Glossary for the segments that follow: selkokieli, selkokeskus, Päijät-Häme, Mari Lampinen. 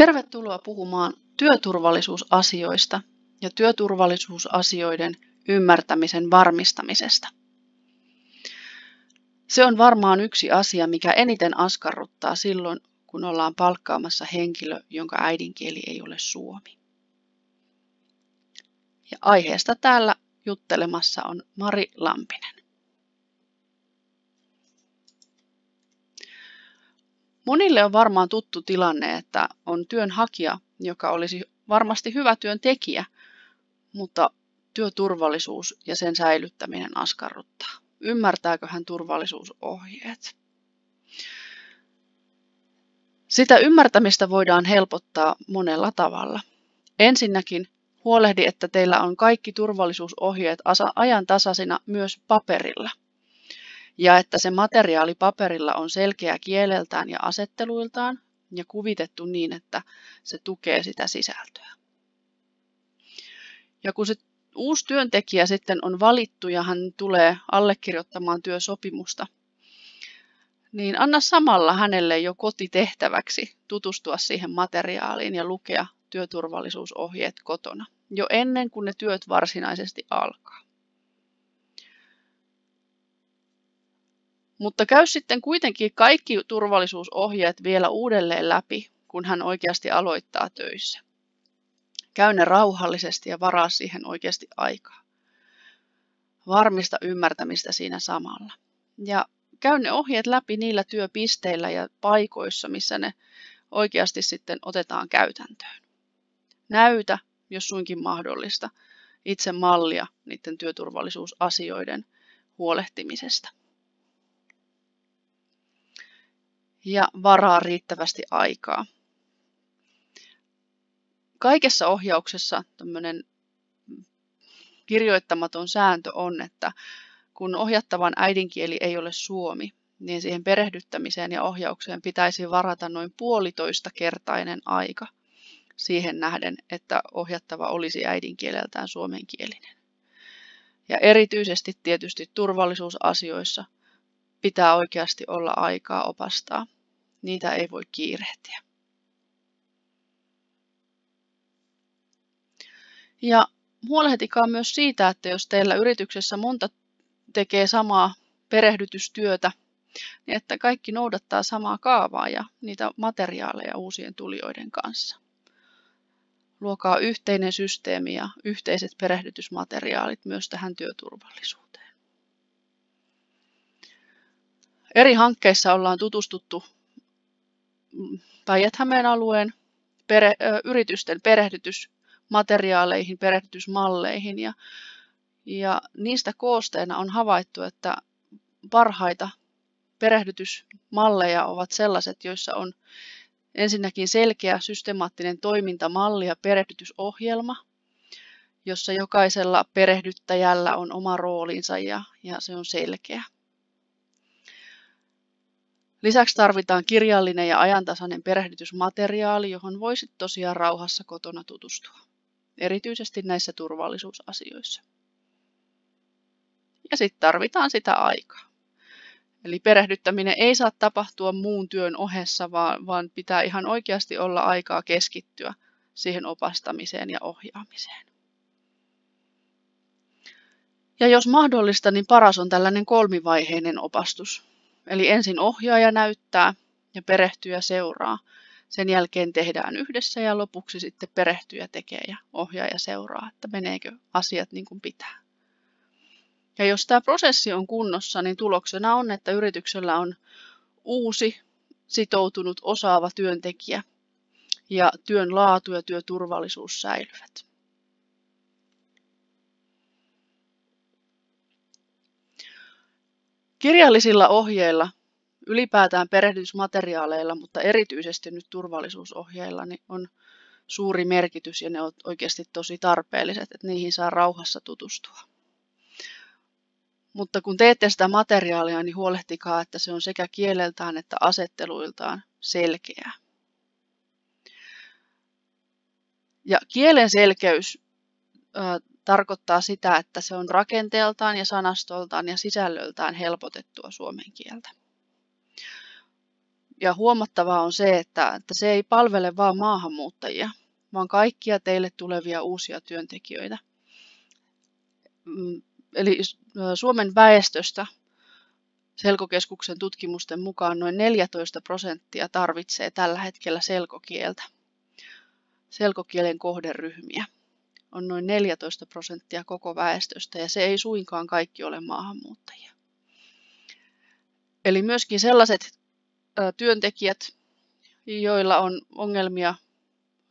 Tervetuloa puhumaan työturvallisuusasioista ja työturvallisuusasioiden ymmärtämisen varmistamisesta. Se on varmaan yksi asia, mikä eniten askarruttaa silloin, kun ollaan palkkaamassa henkilö, jonka äidinkieli ei ole suomi. Ja aiheesta täällä juttelemassa on Mari Lampinen. Monille on varmaan tuttu tilanne, että on työnhakija, joka olisi varmasti hyvä työntekijä, mutta työturvallisuus ja sen säilyttäminen askarruttaa. Ymmärtääkö hän turvallisuusohjeet? Sitä ymmärtämistä voidaan helpottaa monella tavalla. Ensinnäkin huolehdi, että teillä on kaikki turvallisuusohjeet ajantasaisina myös paperilla. Ja että se materiaali paperilla on selkeä kieleltään ja asetteluiltaan ja kuvitettu niin, että se tukee sitä sisältöä. Ja kun se uusi työntekijä sitten on valittu ja hän tulee allekirjoittamaan työsopimusta, niin anna samalla hänelle jo kotitehtäväksi tutustua siihen materiaaliin ja lukea työturvallisuusohjeet kotona, jo ennen kuin ne työt varsinaisesti alkaa. Mutta käy sitten kuitenkin kaikki turvallisuusohjeet vielä uudelleen läpi, kun hän oikeasti aloittaa töissä. Käy ne rauhallisesti ja varaa siihen oikeasti aikaa. Varmista ymmärtämistä siinä samalla. Ja käy ne ohjeet läpi niillä työpisteillä ja paikoissa, missä ne oikeasti sitten otetaan käytäntöön. Näytä, jos suinkin mahdollista, itse mallia niiden työturvallisuusasioiden huolehtimisesta. Ja varaa riittävästi aikaa. Kaikessa ohjauksessa tämmöinen kirjoittamaton sääntö on, että kun ohjattavan äidinkieli ei ole suomi, niin siihen perehdyttämiseen ja ohjaukseen pitäisi varata noin 1,5-kertainen aika siihen nähden, että ohjattava olisi äidinkieleltään suomenkielinen. Ja erityisesti tietysti turvallisuusasioissa pitää oikeasti olla aikaa opastaa. Niitä ei voi kiirehtiä. Ja huolehtikaa myös siitä, että jos teillä yrityksessä monta tekee samaa perehdytystyötä, niin että kaikki noudattaa samaa kaavaa ja niitä materiaaleja uusien tulijoiden kanssa. Luokaa yhteinen systeemi ja yhteiset perehdytysmateriaalit myös tähän työturvallisuuteen. Eri hankkeissa ollaan tutustuttu Päijät-Hämeen alueen yritysten perehdytysmateriaaleihin, perehdytysmalleihin ja niistä koosteena on havaittu, että parhaita perehdytysmalleja ovat sellaiset, joissa on ensinnäkin selkeä systemaattinen toimintamalli ja perehdytysohjelma, jossa jokaisella perehdyttäjällä on oma roolinsa ja se on selkeä. Lisäksi tarvitaan kirjallinen ja ajantasainen perehdytysmateriaali, johon voisit tosiaan rauhassa kotona tutustua, erityisesti näissä turvallisuusasioissa. Ja sitten tarvitaan sitä aikaa. Eli perehdyttäminen ei saa tapahtua muun työn ohessa, vaan pitää ihan oikeasti olla aikaa keskittyä siihen opastamiseen ja ohjaamiseen. Ja jos mahdollista, niin paras on tällainen kolmivaiheinen opastus. Eli ensin ohjaaja näyttää ja perehtyjä seuraa. Sen jälkeen tehdään yhdessä ja lopuksi sitten perehtyjä tekee ja ohjaaja seuraa, että meneekö asiat niin kuin pitää. Ja jos tämä prosessi on kunnossa, niin tuloksena on, että yrityksellä on uusi, sitoutunut, osaava työntekijä ja työn laatu ja työturvallisuus säilyvät. Kirjallisilla ohjeilla, ylipäätään perehdytysmateriaaleilla, mutta erityisesti nyt turvallisuusohjeilla, niin on suuri merkitys ja ne ovat oikeasti tosi tarpeelliset, että niihin saa rauhassa tutustua. Mutta kun teette sitä materiaalia, niin huolehtikaa, että se on sekä kieleltään että asetteluiltaan selkeää. Ja kielen selkeys tarkoittaa sitä, että se on rakenteeltaan ja sanastoltaan ja sisällöltään helpotettua suomen kieltä. Ja huomattavaa on se, että se ei palvele vain maahanmuuttajia, vaan kaikkia teille tulevia uusia työntekijöitä. Eli Suomen väestöstä Selkokeskuksen tutkimusten mukaan noin 14% tarvitsee tällä hetkellä selkokieltä. Selkokielen kohderyhmiä on noin 14% koko väestöstä, ja se ei suinkaan kaikki ole maahanmuuttajia. Eli myöskin sellaiset työntekijät, joilla on ongelmia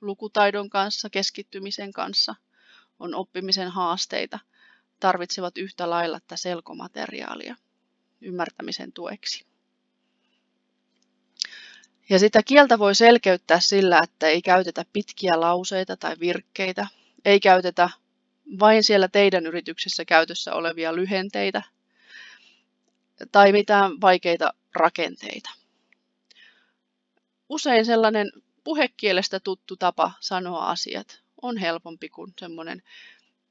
lukutaidon kanssa, keskittymisen kanssa, on oppimisen haasteita, tarvitsevat yhtä lailla tätä selkomateriaalia ymmärtämisen tueksi. Ja sitä kieltä voi selkeyttää sillä, että ei käytetä pitkiä lauseita tai virkkeitä, ei käytetä vain siellä teidän yrityksessä käytössä olevia lyhenteitä tai mitään vaikeita rakenteita. Usein sellainen puhekielestä tuttu tapa sanoa asiat on helpompi kuin semmoinen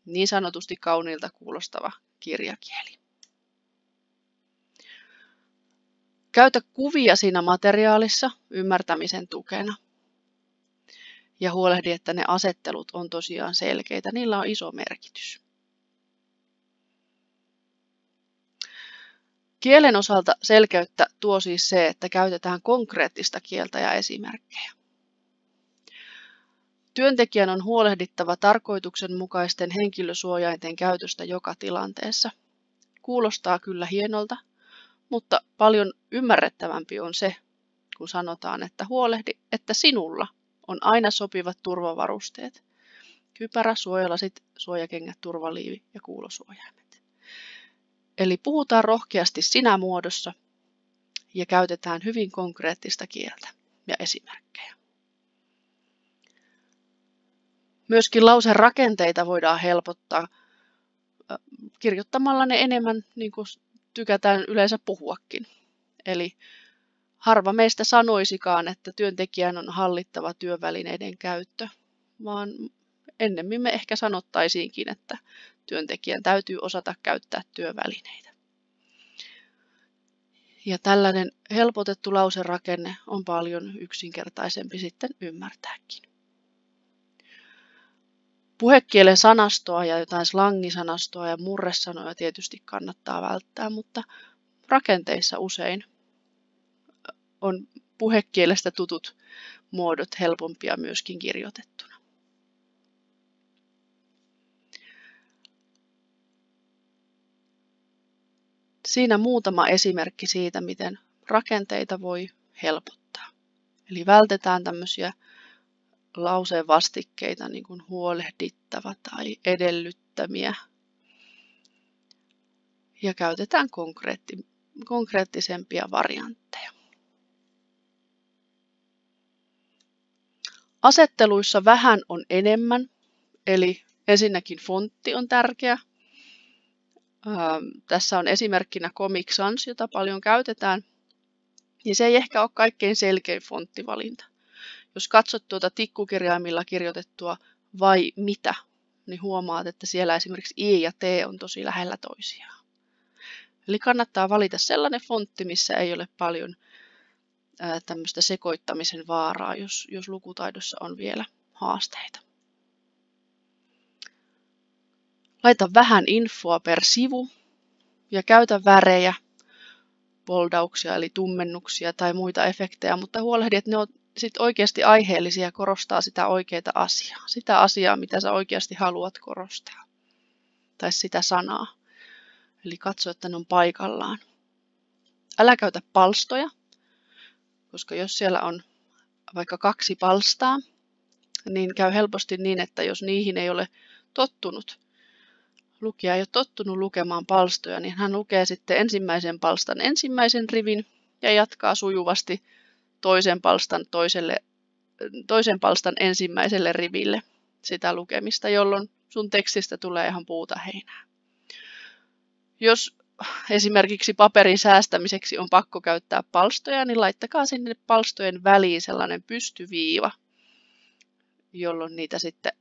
niin sanotusti kauniilta kuulostava kirjakieli. Käytä kuvia siinä materiaalissa ymmärtämisen tukena ja huolehdi, että ne asettelut on tosiaan selkeitä. Niillä on iso merkitys. Kielen osalta selkeyttä tuo siis se, että käytetään konkreettista kieltä ja esimerkkejä. Työntekijän on huolehdittava tarkoituksenmukaisten henkilösuojainten käytöstä joka tilanteessa. Kuulostaa kyllä hienolta, mutta paljon ymmärrettävämpi on se, kun sanotaan, että huolehdi, että sinulla on aina sopivat turvavarusteet. Kypärä, suojalasit, suojakengät, turvaliivi ja kuulosuojaimet. Eli puhutaan rohkeasti sinä muodossa ja käytetään hyvin konkreettista kieltä ja esimerkkejä. Myöskin lauserakenteita voidaan helpottaa kirjoittamalla ne enemmän, niin kuin tykätään yleensä puhuakin. Eli harva meistä sanoisikaan, että työntekijän on hallittava työvälineiden käyttö, vaan ennemmin me ehkä sanottaisiinkin, että työntekijän täytyy osata käyttää työvälineitä. Ja tällainen helpotettu lauserakenne on paljon yksinkertaisempi sitten ymmärtääkin. Puhekielen sanastoa ja jotain slangisanastoa ja murresanoja tietysti kannattaa välttää, mutta rakenteissa usein on puhekielestä tutut muodot helpompia myöskin kirjoitettuna. Siinä muutama esimerkki siitä, miten rakenteita voi helpottaa. Eli vältetään tämmöisiä lauseen vastikkeita, niin kuin huolehdittava tai edellyttämiä. Ja käytetään konkreettisempia variantteja. Asetteluissa vähän on enemmän, eli ensinnäkin fontti on tärkeä. Tässä on esimerkkinä Comic Sans, jota paljon käytetään. Ja se ei ehkä ole kaikkein selkein fonttivalinta. Jos katsot tuota tikkukirjaimilla kirjoitettua vai mitä, niin huomaat, että siellä esimerkiksi i ja t on tosi lähellä toisiaan. Eli kannattaa valita sellainen fontti, missä ei ole paljon tämmöistä sekoittamisen vaaraa, jos lukutaidossa on vielä haasteita. Laita vähän infoa per sivu ja käytä värejä, boldauksia eli tummennuksia tai muita efektejä, mutta huolehdi, että ne on sitten oikeasti aiheellisia, korostaa sitä oikeaa asiaa. Sitä asiaa, mitä sä oikeasti haluat korostaa. Tai sitä sanaa. Eli katso, että ne on paikallaan. Älä käytä palstoja, koska jos siellä on vaikka 2 palstaa, niin käy helposti niin, että jos niihin ei ole tottunut, lukija ei ole tottunut lukemaan palstoja, niin hän lukee sitten ensimmäisen palstan ensimmäisen rivin ja jatkaa sujuvasti toisen palstan ensimmäiselle riville sitä lukemista, jolloin sun tekstistä tulee ihan puuta heinää. Jos esimerkiksi paperin säästämiseksi on pakko käyttää palstoja, niin laittakaa sinne palstojen väliin sellainen pystyviiva, jolloin niitä sitten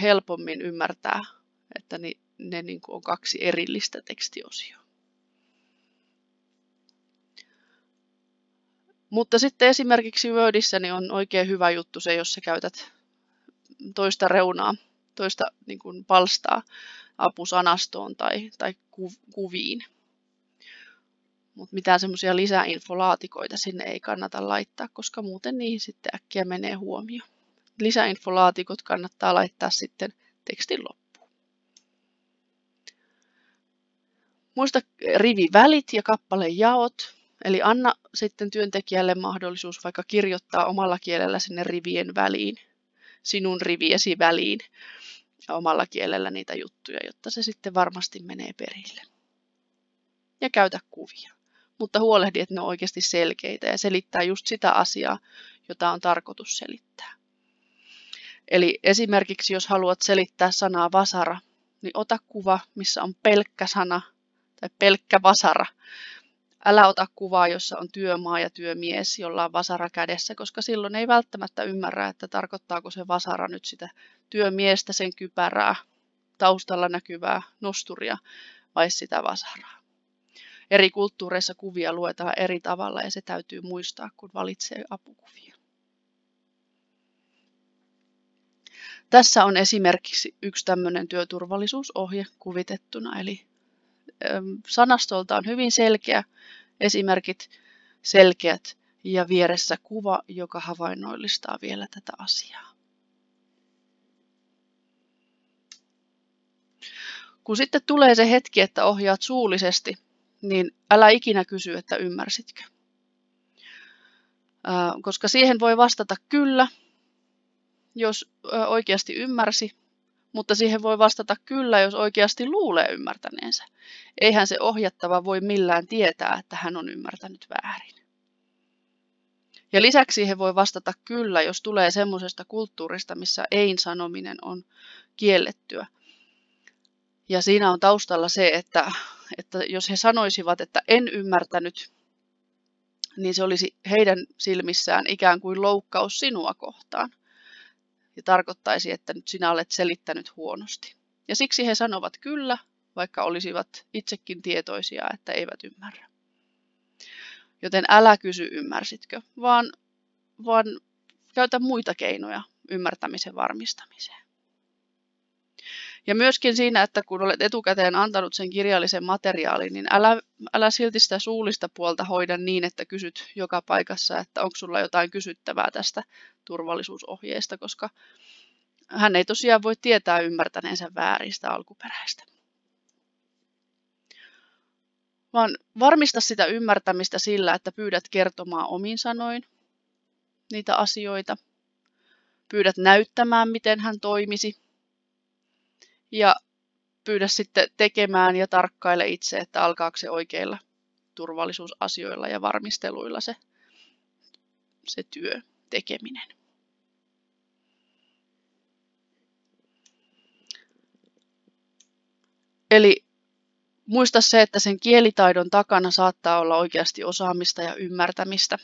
helpommin ymmärtää, että ne niin kuin on 2 erillistä tekstiosioa. Mutta sitten esimerkiksi Wordissä niin on oikein hyvä juttu se, jos sä käytät toista reunaa, toista niin kuin palstaa apusanastoon tai kuviin. Mutta mitään semmoisia lisäinfolaatikoita sinne ei kannata laittaa, koska muuten niihin sitten äkkiä menee huomio. Lisäinfolaatikot kannattaa laittaa sitten tekstin loppuun. Muista rivivälit ja kappalejaot. Eli anna sitten työntekijälle mahdollisuus vaikka kirjoittaa omalla kielellä sinne rivien väliin, sinun riviesi väliin, ja omalla kielellä niitä juttuja, jotta se sitten varmasti menee perille. Ja käytä kuvia. Mutta huolehdi, että ne on oikeasti selkeitä ja selittää just sitä asiaa, jota on tarkoitus selittää. Eli esimerkiksi jos haluat selittää sanaa vasara, niin ota kuva, missä on pelkkä sana tai pelkkä vasara. Älä ota kuvaa, jossa on työmaa ja työmies, jolla on vasara kädessä, koska silloin ei välttämättä ymmärrä, että tarkoittaako se vasara nyt sitä työmiestä, sen kypärää, taustalla näkyvää nosturia vai sitä vasaraa. Eri kulttuureissa kuvia luetaan eri tavalla ja se täytyy muistaa, kun valitsee apukuvia. Tässä on esimerkiksi yksi tämmöinen työturvallisuusohje kuvitettuna, eli sanastolta on hyvin selkeä, esimerkit selkeät ja vieressä kuva, joka havainnollistaa vielä tätä asiaa. Kun sitten tulee se hetki, että ohjaat suullisesti, niin älä ikinä kysy, että ymmärsitkö. Koska siihen voi vastata kyllä, jos oikeasti ymmärsi. Mutta siihen voi vastata kyllä, jos oikeasti luulee ymmärtäneensä. Eihän se ohjattava voi millään tietää, että hän on ymmärtänyt väärin. Ja lisäksi siihen voi vastata kyllä, jos tulee semmoisesta kulttuurista, missä ein sanominen on kiellettyä. Ja siinä on taustalla se, että jos he sanoisivat, että en ymmärtänyt, niin se olisi heidän silmissään ikään kuin loukkaus sinua kohtaan. Ja tarkoittaisi, että nyt sinä olet selittänyt huonosti. Ja siksi he sanovat kyllä, vaikka olisivat itsekin tietoisia, että eivät ymmärrä. Joten älä kysy ymmärsitkö, vaan käytä muita keinoja ymmärtämisen varmistamiseen. Ja myöskin siinä, että kun olet etukäteen antanut sen kirjallisen materiaalin, niin älä silti sitä suullista puolta hoida niin, että kysyt joka paikassa, että onko sulla jotain kysyttävää tästä turvallisuusohjeesta, koska hän ei tosiaan voi tietää ymmärtäneensä vääristä alkuperäistä. Vaan varmista sitä ymmärtämistä sillä, että pyydät kertomaan omin sanoin niitä asioita, pyydät näyttämään, miten hän toimisi. Ja pyydä sitten tekemään ja tarkkaile itse, että alkaako se oikeilla turvallisuusasioilla ja varmisteluilla se työ tekeminen. Eli muista se, että sen kielitaidon takana saattaa olla oikeasti osaamista ja ymmärtämistä.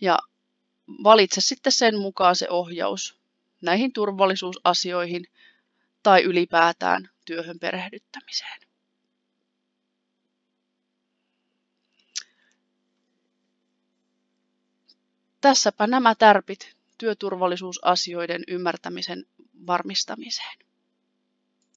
Ja valitse sitten sen mukaan se ohjaus näihin turvallisuusasioihin. Tai ylipäätään työhön perehdyttämiseen. Tässäpä nämä tärpit työturvallisuusasioiden ymmärtämisen varmistamiseen.